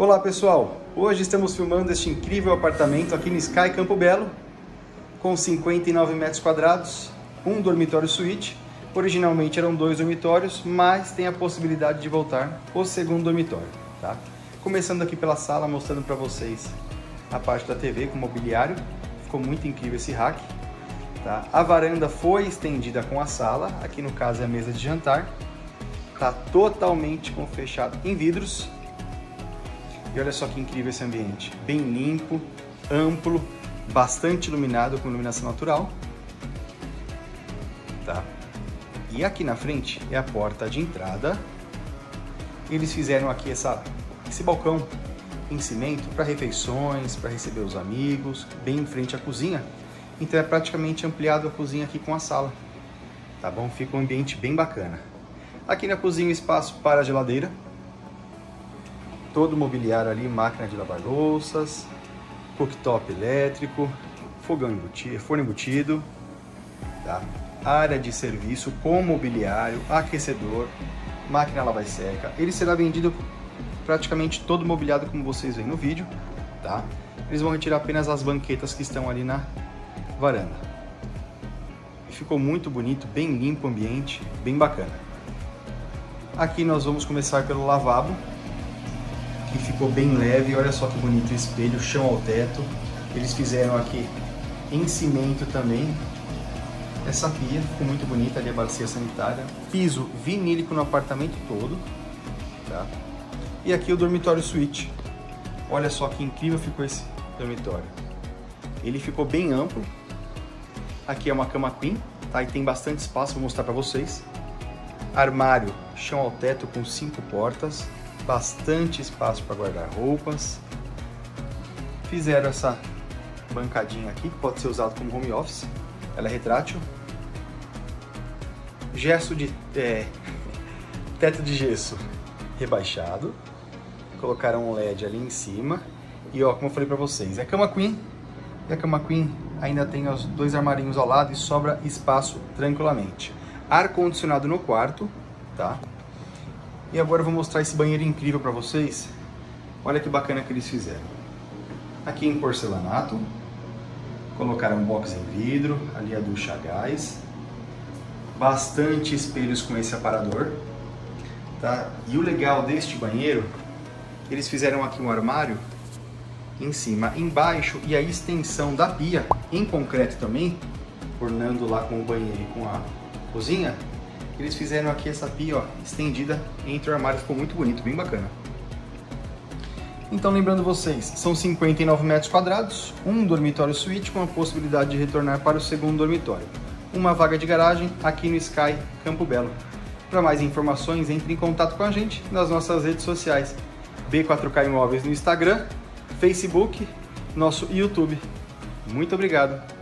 Olá pessoal, hoje estamos filmando este incrível apartamento aqui no Sky Campo Belo, com 59 metros quadrados, um dormitório suíte. Originalmente eram dois dormitórios, mas tem a possibilidade de voltar o segundo dormitório, tá? Começando aqui pela sala, mostrando para vocês a parte da TV com mobiliário. Ficou muito incrível esse rack, tá? A varanda foi estendida com a sala, aqui no caso é a mesa de jantar. Tá totalmente com fechado em vidros. E olha só que incrível esse ambiente, bem limpo, amplo, bastante iluminado com iluminação natural, tá? E aqui na frente é a porta de entrada. Eles fizeram aqui esse balcão em cimento para refeições, para receber os amigos, bem em frente à cozinha. Então é praticamente ampliado a cozinha aqui com a sala, tá bom? Fica um ambiente bem bacana. Aqui na cozinha, espaço para a geladeira, todo o mobiliário ali, máquina de lavar louças, cooktop elétrico, fogão embutido, forno embutido, tá? Área de serviço com mobiliário, aquecedor, máquina lava e seca. Ele será vendido praticamente todo mobiliado, como vocês veem no vídeo, tá? Eles vão retirar apenas as banquetas que estão ali na varanda. Ficou muito bonito, bem limpo o ambiente, bem bacana. Aqui nós vamos começar pelo lavabo, que ficou bem leve. Olha só que bonito o espelho, chão ao teto. Eles fizeram aqui em cimento também. Essa pia ficou muito bonita, ali a bacia sanitária. Piso vinílico no apartamento todo, tá? E aqui o dormitório suíte. Olha só que incrível ficou esse dormitório. Ele ficou bem amplo. Aqui é uma cama queen, tá? E tem bastante espaço, vou mostrar para vocês. Armário, chão ao teto com 5 portas. Bastante espaço para guardar roupas. Fizeram essa bancadinha aqui, que pode ser usada como home office. Ela é retrátil. Teto de gesso rebaixado. Colocaram um LED ali em cima. E ó, como eu falei para vocês, é cama queen. E a cama queen ainda tem os dois armarinhos ao lado e sobra espaço tranquilamente. Ar-condicionado no quarto, tá? E agora eu vou mostrar esse banheiro incrível para vocês. Olha que bacana que eles fizeram. Aqui em porcelanato. Colocaram um box em vidro. Ali a ducha a gás. Bastante espelhos com esse aparador, tá? E o legal deste banheiro, eles fizeram aqui um armário em cima, embaixo. E a extensão da pia em concreto também, ornando lá com o banheiro e com a cozinha. Eles fizeram aqui essa pia, ó, estendida entre o armário. Ficou muito bonito, bem bacana. Então, lembrando vocês, são 59 metros quadrados, um dormitório suíte com a possibilidade de retornar para o segundo dormitório. Uma vaga de garagem aqui no Sky Campo Belo. Para mais informações, entre em contato com a gente nas nossas redes sociais. B4K Imóveis no Instagram, Facebook, nosso YouTube. Muito obrigado!